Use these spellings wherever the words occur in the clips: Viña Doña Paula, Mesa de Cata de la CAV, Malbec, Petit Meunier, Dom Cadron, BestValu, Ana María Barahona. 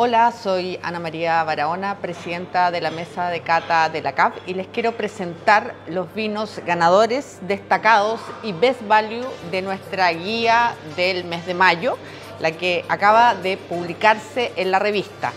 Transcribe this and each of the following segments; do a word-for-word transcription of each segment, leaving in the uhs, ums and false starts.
Hola, soy Ana María Barahona, presidenta de la Mesa de Cata de la C A V, y les quiero presentar los vinos ganadores, destacados y best value de nuestra guía del mes de mayo, la que acaba de publicarse en la revista.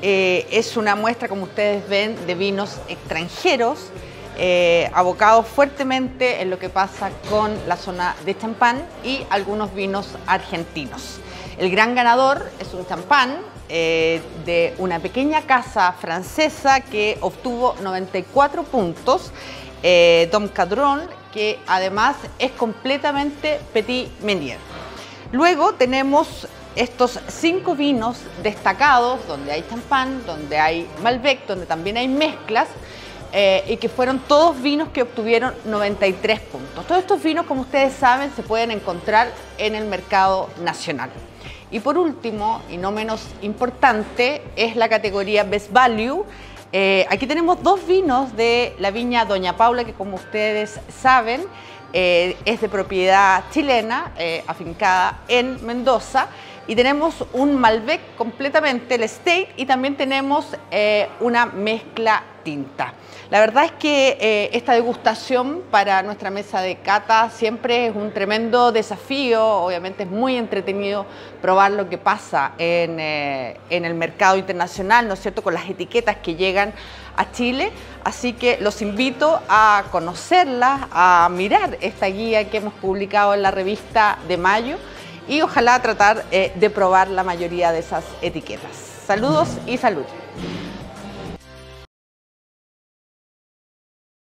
Eh, es una muestra, como ustedes ven, de vinos extranjeros, eh, abocados fuertemente en lo que pasa con la zona de champán y algunos vinos argentinos. El gran ganador es un champán eh, de una pequeña casa francesa que obtuvo noventa y cuatro puntos, eh, Dom Cadron, que además es completamente Petit Meunier. Luego tenemos estos cinco vinos destacados, donde hay champán, donde hay Malbec, donde también hay mezclas, Eh, y que fueron todos vinos que obtuvieron noventa y tres puntos. Todos estos vinos, como ustedes saben, se pueden encontrar en el mercado nacional. Y por último, y no menos importante, es la categoría Best Value. Eh, aquí tenemos dos vinos de la Viña Doña Paula, que como ustedes saben, eh, es de propiedad chilena, eh, afincada en Mendoza. Y tenemos un Malbec completamente, el estate, y también tenemos eh, una mezcla tinta. La verdad es que eh, esta degustación para nuestra mesa de cata siempre es un tremendo desafío. Obviamente es muy entretenido probar lo que pasa en, eh, en el mercado internacional, ¿no es cierto?, con las etiquetas que llegan a Chile. Así que los invito a conocerlas, a mirar esta guía que hemos publicado en la revista de mayo, y ojalá tratar eh, de probar la mayoría de esas etiquetas. Saludos y salud.